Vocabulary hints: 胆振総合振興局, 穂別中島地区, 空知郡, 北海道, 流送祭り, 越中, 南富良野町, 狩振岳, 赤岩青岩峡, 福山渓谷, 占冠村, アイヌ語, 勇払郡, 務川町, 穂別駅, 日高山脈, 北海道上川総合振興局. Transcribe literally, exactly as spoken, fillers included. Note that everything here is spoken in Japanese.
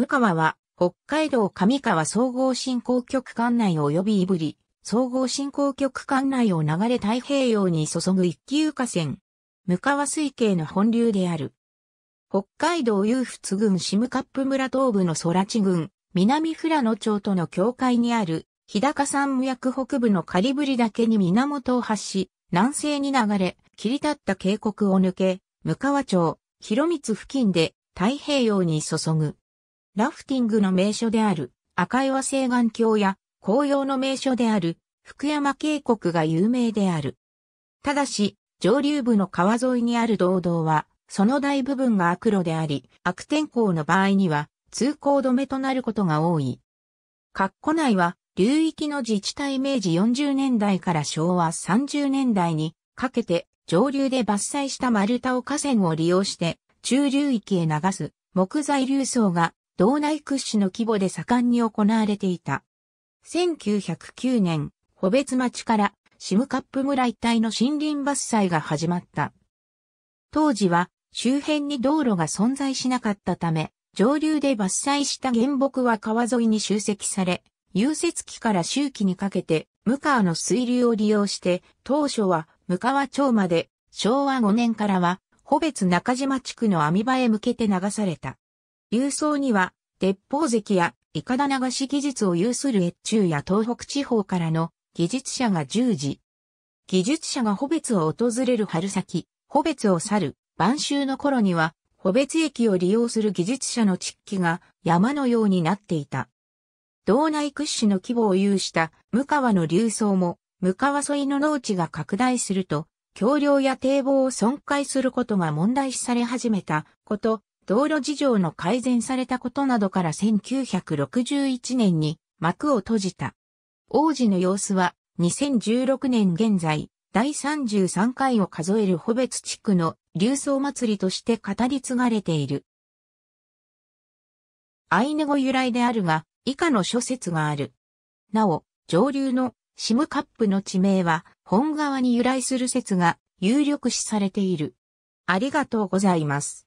務川は、北海道上川総合振興局管内及び胆振総合振興局管内を流れ太平洋に注ぐ一級河川。務川水系の本流である。北海道勇払郡占冠村東部の空知郡、南富良野町との境界にある、日高山脈北部の狩振岳に源を発し、南西に流れ、切り立った渓谷を抜け、務川町、広光付近で太平洋に注ぐ。ラフティングの名所である赤岩青岩峡や紅葉の名所である福山渓谷が有名である。ただし、上流部の川沿いにある道道は、その大部分が悪路であり、悪天候の場合には通行止めとなることが多い。括弧内は、流域の自治体明治よんじゅうねんだいから昭和さんじゅうねんだいにかけて、上流で伐採した丸太を河川を利用して、中流域へ流す木材流送が、道内屈指の規模で盛んに行われていた。せんきゅうひゃくきゅうねん、穂別町から、占冠村一帯の森林伐採が始まった。当時は周辺に道路が存在しなかったため、上流で伐採した原木は川沿いに集積され、融雪期から秋期にかけて、務川の水流を利用して、当初は務川町まで、しょうわごねんからは、穂別中島地区の網場へ向けて流された。流送には、鉄砲堰やいかだ流し技術を有する越中や東北地方からの、技術者が従事。技術者が穂別を訪れる春先、穂別を去る晩秋の頃には、穂別駅を利用する技術者の地域が山のようになっていた。道内屈指の規模を有した務川の流送も、務川沿いの農地が拡大すると、橋梁や堤防を損壊することが問題視され始めたこと、道路事情の改善されたことなどからせんきゅうひゃくろくじゅういちねんに幕を閉じた。往時の様子はにせんじゅうろくねん現在だいさんじゅうさんかいを数える穂別地区の流送祭りとして語り継がれている。アイヌ語由来であるが以下の諸説がある。なお、上流の占冠の地名は本川に由来する説が有力視されている。ありがとうございます。